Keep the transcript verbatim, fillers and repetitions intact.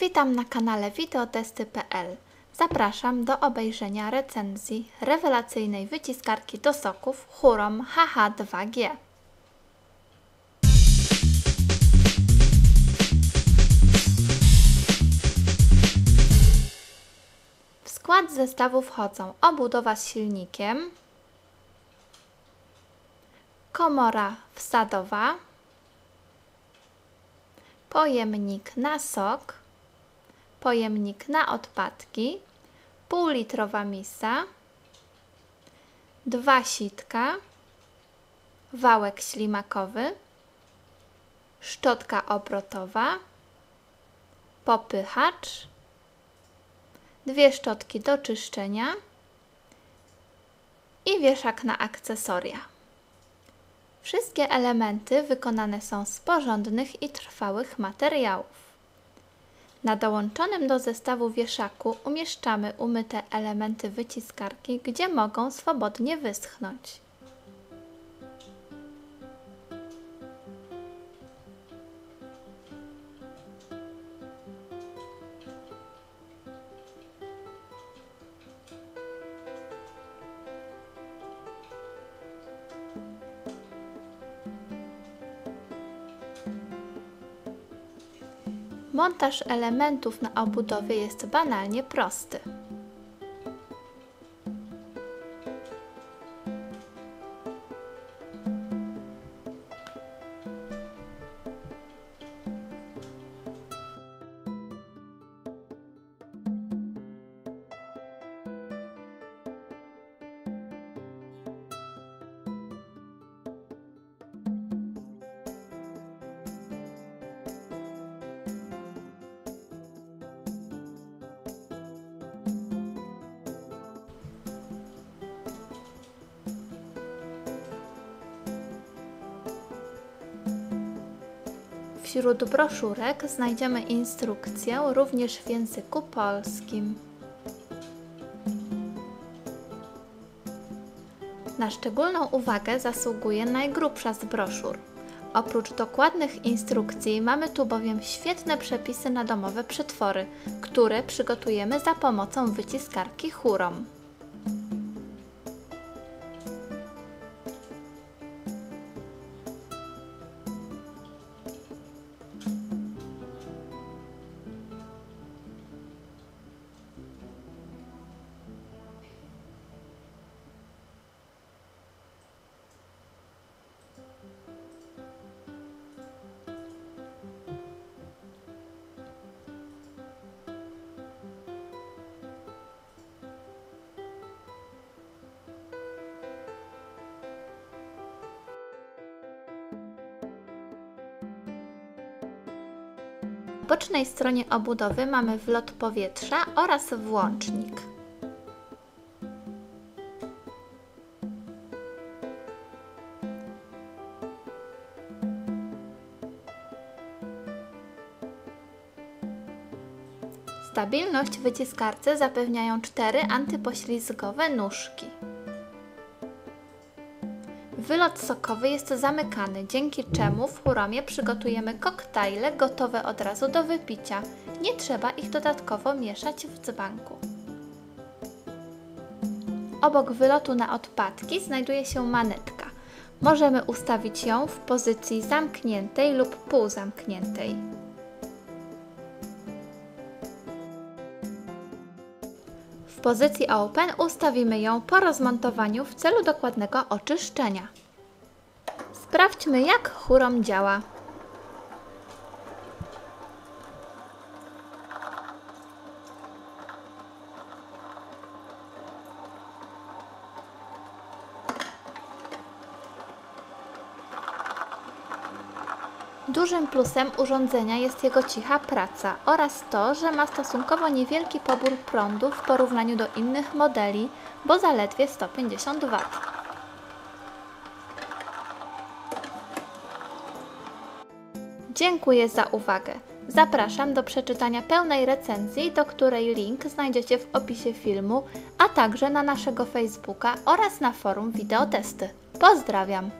Witam na kanale videotesty kropka p l. Zapraszam do obejrzenia recenzji rewelacyjnej wyciskarki do soków Hurom H H dwa G. W skład zestawu wchodzą obudowa z silnikiem, komora wsadowa, pojemnik na sok, pojemnik na odpadki, półlitrowa misa, dwa sitka, wałek ślimakowy, szczotka obrotowa, popychacz, dwie szczotki do czyszczenia i wieszak na akcesoria. Wszystkie elementy wykonane są z porządnych i trwałych materiałów. Na dołączonym do zestawu wieszaku umieszczamy umyte elementy wyciskarki, gdzie mogą swobodnie wyschnąć. Montaż elementów na obudowie jest banalnie prosty. Wśród broszurek znajdziemy instrukcję również w języku polskim. Na szczególną uwagę zasługuje najgrubsza z broszur. Oprócz dokładnych instrukcji mamy tu bowiem świetne przepisy na domowe przetwory, które przygotujemy za pomocą wyciskarki Hurom. Po bocznej stronie obudowy mamy wlot powietrza oraz włącznik. Stabilność wyciskarce zapewniają cztery antypoślizgowe nóżki. Wylot sokowy jest zamykany, dzięki czemu w Huromie przygotujemy koktajle gotowe od razu do wypicia. Nie trzeba ich dodatkowo mieszać w dzbanku. Obok wylotu na odpadki znajduje się manetka. Możemy ustawić ją w pozycji zamkniętej lub półzamkniętej. W pozycji Open ustawimy ją po rozmontowaniu w celu dokładnego oczyszczenia. Sprawdźmy, jak Hurom działa. Dużym plusem urządzenia jest jego cicha praca oraz to, że ma stosunkowo niewielki pobór prądu w porównaniu do innych modeli, bo zaledwie sto pięćdziesiąt watów. Dziękuję za uwagę. Zapraszam do przeczytania pełnej recenzji, do której link znajdziecie w opisie filmu, a także na naszego Facebooka oraz na forum Videotesty. Pozdrawiam!